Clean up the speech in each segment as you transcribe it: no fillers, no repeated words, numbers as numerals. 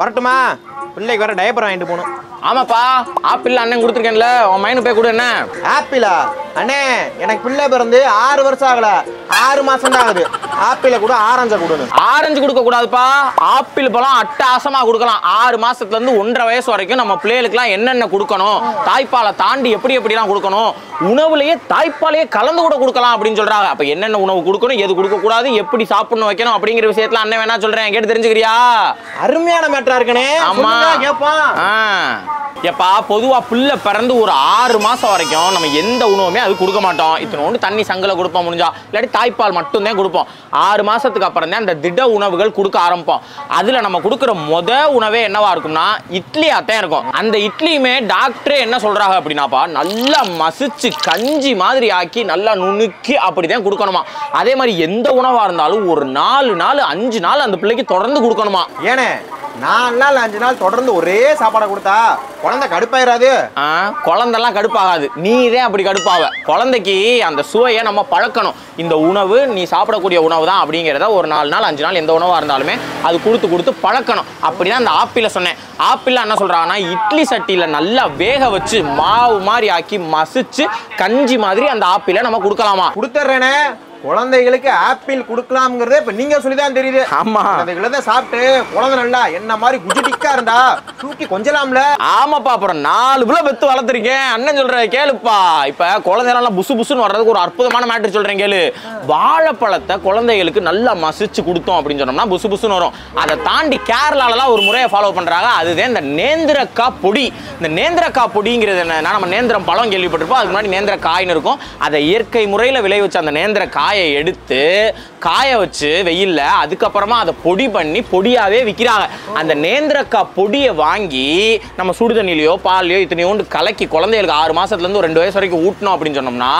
வரட்டுமா பிள்ளைக்கு வர டயப்பர் வாங்கிட்டு போகணும். ஆமாப்பா ஆப்பிள் அண்ணன் கொடுத்துருக்கேன்ல உன் மைனு போய் கொடு. என்ன ஆப்பிளா அண்ணே? எனக்கு பிள்ளை பிறந்து 6 வருஷம் ஆகல, 6 மாசம் தான் ஆகுது. ஆப்பிளை கூட ஆரஞ்சா கொடுங்க. ஆரஞ்சு கொடுக்க கூடாதுப்பா, ஆப்பிள் பழம் அட்டகாசமா கொடுக்கலாம். 6 மாசத்துலேருந்து 1.5 வயசு வரைக்கும் நம்ம பிள்ளைகளுக்குலாம் என்னென்ன கொடுக்கணும், தாய்ப்பாலை தாண்டி எப்படி எப்படிலாம் கொடுக்கணும், உணவுலையே தாய்ப்பாலையே கலந்து கூட கொடுக்கலாம் அப்படின்னு சொல்றாங்க. அப்ப என்னென்ன உணவு கொடுக்கணும், எது கொடுக்க கூடாது, எப்படி சாப்பிடணும் வைக்கணும் அப்படிங்கிற விஷயத்துல அண்ணன் வேணா சொல்றேன், கேட்டு தெரிஞ்சுக்கிறியா? அருமையான மேட்டரா இருக்கனே. ஆமா எப்பா, பொதுவா புள்ள பிறந்து ஒரு 6 மாசம் வரைக்கும் நம்ம எந்த உணவுமே அது கொடுக்க மாட்டோம். இத்தனோண்டு தண்ணி சங்கல கொடுப்போம், முடிஞ்சா இல்லாட்டி தாய்ப்பால் மட்டும்தான் கொடுப்போம். 6 மாசத்துக்கு அப்புறம் தான் அந்த திட உணவுகள் கொடுக்க ஆரம்பிப்போம். அதுல நம்ம கொடுக்குற உணவே என்னவா இருக்கும்னா இட்லியா தான் இருக்கும். அந்த இட்லியுமே டாக்டரே என்ன சொல்றாங்க அப்படின்னாப்பா, நல்லா மசிச்சு கஞ்சி மாதிரி ஆக்கி நல்லா நுணுக்கி அப்படிதான் கொடுக்கணுமா. அதே மாதிரி எந்த உணவா இருந்தாலும் ஒரு 4 நாள் 5 நாள் அந்த பிள்ளைக்கு தொடர்ந்து கொடுக்கணுமா. ஏனே 4 நாள் 5 நாள் தொடர்ந்து ஒரே சாப்பாடை கொடுத்தா குழந்தை கடுப்பாயிராது? குழந்தைலாம் கடுப்பாகாது, நீதான் அப்படி கடுப்பாவ. குழந்தைக்கு அந்த சுவையை நம்ம பழக்கணும். இந்த உணவு நீ சாப்பிடக்கூடிய உணவு தான் அப்படிங்கிறத ஒரு 4 நாள் 5 நாள் எந்த உணவாக இருந்தாலுமே அது கொடுத்து கொடுத்து பழக்கணும். அப்படின்னா அந்த ஆப்பிள சொன்னேன், ஆப்பிள என்ன சொல்றாங்கன்னா இட்லி சட்டியில் நல்லா வேக வச்சு மாவு மாதிரி ஆக்கி மசிச்சு கஞ்சி மாதிரி அந்த ஆப்பிளை நம்ம கொடுக்கலாமா. கொடுத்துட்றேனே, குழந்தைகளுக்கு ஆப்பிள் கொடுக்கலாம்ங்கறதே இப்ப நீங்க சொல்லிதான் தெரியுது. ஆமா, அதுகளை சாப்பிட்டு குழந்தை நல்லா என்ன மாதிரி குஜிடிக்கா இருந்தா தூக்கி கொஞ்சலாம்ல. ஆமாப்பா, அப்புறம் 4 புள்ள பெத்து வளர்த்துருக்கேன் அண்ணன் சொல்ற கேளுப்பா. இப்ப குழந்தைனால புசு புசுன்னு வர்றதுக்கு ஒரு அற்புதமான மேட்டர் சொல்றேன் கேளு. வாழைப்பழத்தை குழந்தைகளுக்கு நல்லா மசிச்சு கொடுத்தோம் அப்படின்னு சொன்னோம்னா புசு புசுன்னு வரும். அதை தாண்டி கேரளாலலாம் ஒரு முறையை ஃபாலோ பண்றாங்க, அதுதான் இந்த நேந்திரக்காய் பொடி. இந்த நேந்திரக்காய் பொடிங்கிறது என்னன்னா, நம்ம நேந்திரம் பழம் கேள்விப்பட்டிருப்போம், அதுக்கு முன்னாடி நேந்திர காயின்னு இருக்கும். அதை இயற்கை முறையில் விளைவிச்ச அந்த நேந்திர காயை எடுத்து காய வச்சு வெயில்ல அதுக்கப்புறமா அதை பொடி பண்ணி பொடியாவே விற்கிறாங்க. அந்த நேந்திரக்காய் பொடியை வாங்கி நம்ம சுடுதண்ணிலையோ பால்லையோ இத்தனையோண்டு கலக்கி குழந்தைகளுக்கு 6 மாசத்துலேருந்து 2 வயசு வரைக்கும் ஊட்டணும் அப்படின்னு சொன்னோம்னா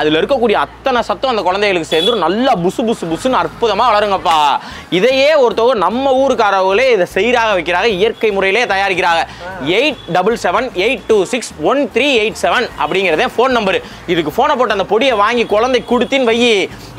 அதில் இருக்கக்கூடிய அத்தனை சத்தம் அந்த குழந்தைகளுக்கு சேர்ந்து நல்லா புசு புசு புசுன்னு அற்புதமாக வளருங்கப்பா. இதையே ஒருத்தவங்க நம்ம ஊருக்காரவங்களே இதை செய்கிறாக வைக்கிறாங்க, இயற்கை முறையிலே தயாரிக்கிறாங்க. 8778261387 அப்படிங்கிறதே ஃபோன் நம்பரு. இதுக்கு ஃபோனை போட்டு அந்த பொடியை வாங்கி குழந்தை கொடுத்தின்னு வையி,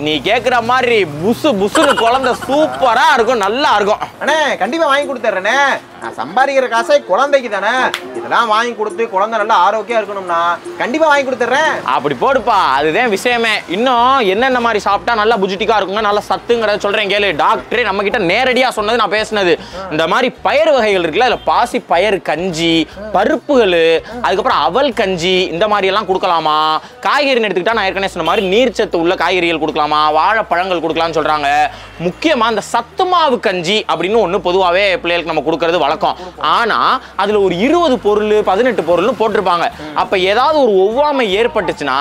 நீ கேக்குற மாதிரி புசு புசுன்னு குழந்தை சூப்பரா இருக்கும், நல்லா இருக்கும். அண்ணே கண்டிப்பா வாங்கி கொடுத்துறேனே, நான் சம்பாதிக்கிற காசை குழந்தைக்கு தானே. இதெல்லாம் வாங்கி கொடுத்து குழந்தை நல்லா ஆரோக்கியம் இருக்கணும்னா கண்டிப்பா வாங்கி கொடுத்துறேன். அப்படி போடுப்பா, அதுதான் விஷயமே. இன்னும் என்னென்ன மாதிரி சாப்பிட்டா நல்லா புஜிட்டிக்கா இருக்குங்க, நல்லா சத்துங்கிறத சொல்றேன் கேளு. டாக்டரே நம்ம கிட்ட நேரடியா சொன்னது நான் பேசினது. இந்த மாதிரி பயிர் வகைகள் இருக்குல்ல, அதுல பாசி பயிர் கஞ்சி, பருப்புகள், அதுக்கப்புறம் அவல் கஞ்சி, இந்த மாதிரி எல்லாம் கொடுக்கலாமா. காய்கறின்னு எடுத்துக்கிட்டா நான் ஏற்கனவே சொன்ன மாதிரி நீர்ச்சத்து உள்ள காய்கறி கொடுக்கலாமா, வாழைப்பழங்கள் கொடுக்கலாம்னு சொல்றாங்க. முக்கியமா அந்த சத்துமாவு கஞ்சி அப்படின்னு ஒண்ணு பொதுவாகவே பிள்ளைகளுக்கு நம்ம கொடுக்கறது வழக்கம். ஆனா அதுல ஒரு 20 பொருள் 18 பொருள்னு போட்டிருப்பாங்க. அப்ப ஏதாவது ஒரு ஒவ்வாமை ஏற்பட்டுச்சுன்னா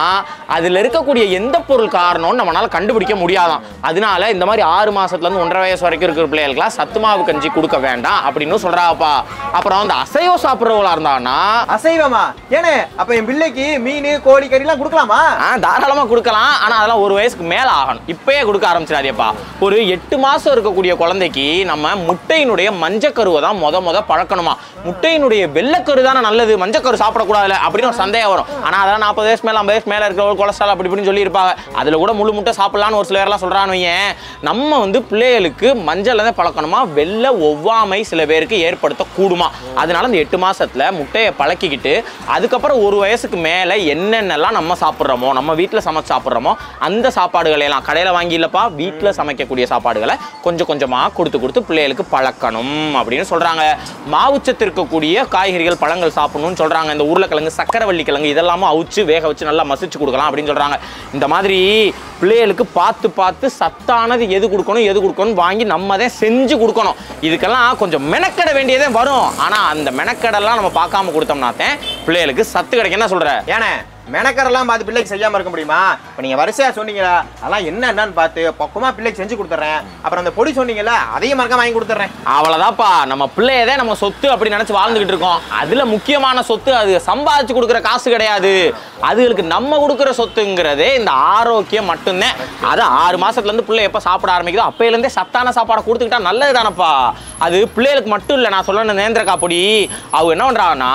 அதுல இருக்கக்கூடிய எந்த பொருள் காரணம்னு நம்மளால கண்டுபிடிக்க முடியாதான். அதனால இந்த மாதிரி 6 மாசத்துலேருந்து 1.5 வயசு வரைக்கும் இருக்கிற பிள்ளைகளுக்குலாம் சத்துமாவு கஞ்சி கொடுக்க வேண்டாம் அப்படின்னு சொல்றாப்பா. அப்புறம் அந்த அசைவ சாப்பிட்றவங்களா இருந்தாங்கன்னா அசைவமா ஏன்னு அப்ப என் பிள்ளைக்கு மீன் கோழி கறி எல்லாம் கொடுக்கலாமா? தாராளமா கொடுக்கலாம், ஆனா அதெல்லாம் 1 வயசு மேல ஆகணும். இப்பயே கொடுக்க ஆரம்பிச்சிடாதேப்பா. ஒரு 8 மாசம் இருக்கக்கூடிய குழந்தைக்கு நம்ம முட்டையினுடைய மஞ்சக்கருவை தான் முத பழக்கணுமா. முட்டையினுடைய வெள்ளக்கரு தானே நல்லது, மஞ்சக்கரு சாப்பிடக்கூடாதுல அப்படின்னு ஒரு சந்தேகம் வரும். ஆனா அதெல்லாம் 40 வயசு மேல 50 வயசு மேல இருக்கிற கொலஸ்ட்ரால் அப்படி இப்படின்னு சொல்லியிருப்பாங்க. அதுல கூட முழு முட்டை சாப்பிடலான்னு ஒரு சில பேர்லாம் சொல்றான்னு வையேன். நம்ம பிள்ளைகளுக்கு மஞ்சள் தான் பழக்கணுமா, வெள்ள ஒவ்வாமை சில பேருக்கு ஏற்படுத்த கூடுமா. அதனால இந்த 8 மாசத்துல முட்டையை பழக்கிக்கிட்டு அதுக்கப்புறம் 1 வயசுக்கு மேல என்னென்னலாம் நம்ம சாப்பிட்றோமோ, நம்ம வீட்டில் சமைச்சு சாப்பிட்றோமோ அந்த சாப்பாடுகளை எல்லாம் கடையில் வாங்கி இல்லப்பா வீட்டில் சமைக்கக்கூடிய சாப்பாடுகளை கொஞ்சம் கொஞ்சமாக கொடுத்து கொடுத்து பிள்ளைகளுக்கு பழக்கணும் அப்படின்னு சொல்கிறாங்க. மாவுச்சத்து இருக்கக்கூடிய காய்கறிகள் பழங்கள் சாப்பிடணும்னு சொல்கிறாங்க. இந்த உருளைக்கிழங்கு, சக்கரவள்ளி கிழங்கு இதெல்லாமே அவிச்சு வேக வச்சு நல்லா மசிச்சு கொடுக்கலாம் அப்படின்னு சொல்கிறாங்க. இந்த மாதிரி பிள்ளைகளுக்கு பார்த்து சத்தானது எது கொடுக்கணும் எது கொடுக்கணும் வாங்கி நம்ம தான் செஞ்சு கொடுக்கணும். இதுக்கெல்லாம் கொஞ்சம் மெனக்கட வேண்டியதே வரும். ஆனால் அந்த மெனக்கடெல்லாம் நம்ம பார்க்காம கொடுத்தோம்னாத்தான் பிள்ளைகளுக்கு சத்து கிடைக்கும். என்ன சொல்கிற ஏன்னா மெனக்கரெல்லாம் பார்த்து பிள்ளைக்கு செய்யாமல் இருக்க முடியுமா? இப்போ நீங்கள் வரிசையாக சொன்னீங்களா அதெல்லாம் என்னென்னு பார்த்து பக்குவமாக பிள்ளைக்கு செஞ்சு கொடுத்துட்றேன். அப்புறம் அந்த பொடி சொன்னீங்களா அதையும் மறக்க வாங்கி கொடுத்துட்றேன். அவ்வளோதான்ப்பா, நம்ம பிள்ளையதே நம்ம சொத்து அப்படி நினச்சி வாழ்ந்துக்கிட்டு இருக்கோம். அதில் முக்கியமான சொத்து அது சம்பாதிச்சு கொடுக்குற காசு கிடையாது, அதுகளுக்கு நம்ம கொடுக்குற சொத்துங்கிறதே இந்த ஆரோக்கியம் மட்டும்தான். அது 6 மாதத்துலேருந்து பிள்ளை எப்போ சாப்பிட ஆரம்பிக்குதோ அப்போலேருந்தே சத்தான சாப்பாடை கொடுத்துக்கிட்டா நல்லது தானப்பா. அது பிள்ளைகளுக்கு மட்டும் இல்லை, நான் சொல்லணும் நேந்திரக்காய் பொடி அவங்க என்ன பண்ணுறாங்கன்னா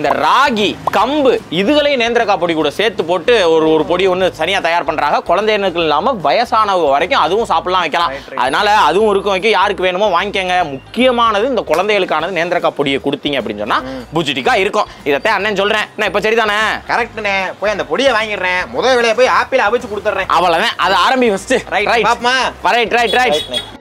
இந்த ராகி கம்பு இதுகளை நேந்திரக்கா பொடி கூட சேர்த்து போட்டு ஒரு பொடி ஒன்று சனியாக தயார் பண்ணுறாங்க. குழந்தைகளுக்கு இல்லாமல் வயசானவங்க வரைக்கும் அதுவும் சாப்பிடலாம் வைக்கலாம். அதனால அதுவும் இருக்கும் வைக்கும், யாருக்கு வேணுமோ வாங்கிக்கங்க. முக்கியமானது இந்த குழந்தைகளுக்கானது நேந்திரக்கா பொடியை கொடுத்தீங்க அப்படின்னு சொன்னால் பூஜிட்டிக்கா இருக்கும். இதைத்தான் அண்ணன் சொல்கிறேன். நான் இப்போ சரிதானே? கரெக்டுண்ணே. போய் அந்த பொடியை வாங்கிடுறேன். முதல் விலையை போய் ஆப்பிள் அவிச்சு கொடுத்துட்றேன். அவ்வளோதான். அதை ஆரம்பி first. Right right right right.